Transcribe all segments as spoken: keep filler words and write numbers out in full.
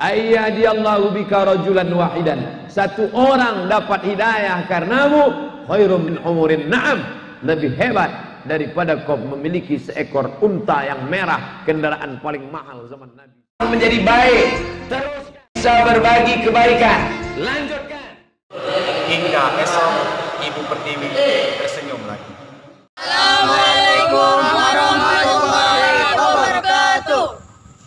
ayyadiyallahu bika rajulan wahidan, satu orang dapat hidayah karenamu, khairum min humurin na'am, lebih hebat daripada kau memiliki seekor unta yang merah, kendaraan paling mahal zaman Nabi. Menjadi baik, terus bisa berbagi kebaikan. Lanjutkan hingga esok Ibu Pertiwi tersenyum lagi. Assalamualaikum warahmatullahi wabarakatuh.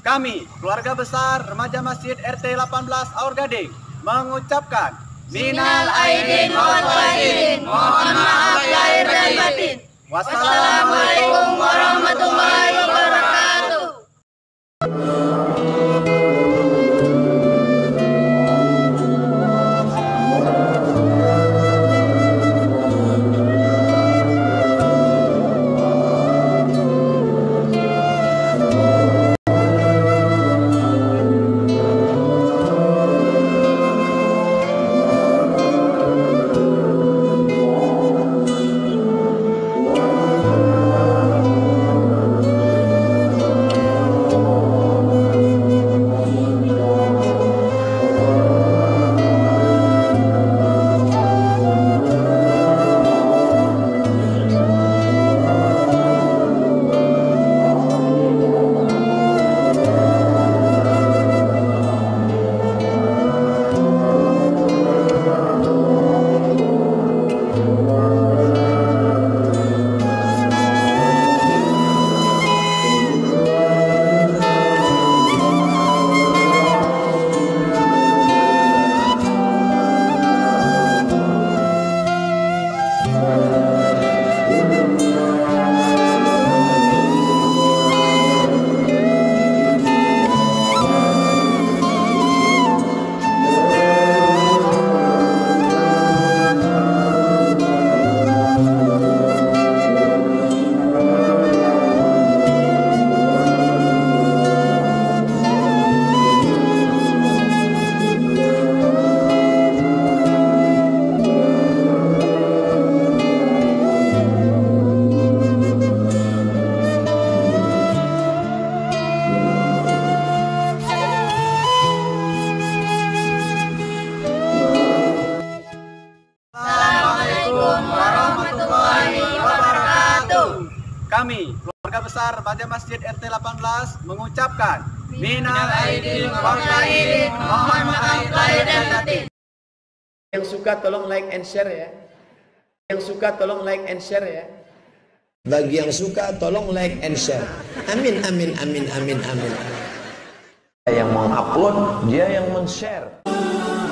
Kami keluarga besar remaja masjid R T delapan belas Aur Gading mengucapkan minal aidin wal faizin, mohon maaf lahir dan batin. Wassalamualaikum warahmatullahi wabarakatuh. Kami, keluarga besar remaja masjid R T delapan belas mengucapkan minal aidin wal faizin, mohon maaf lahir dan batin. Yang suka tolong like and share ya. Yang suka tolong like and share ya. Bagi yang suka tolong like and share. Amin amin amin amin amin. Yang mengupload, dia yang men-share.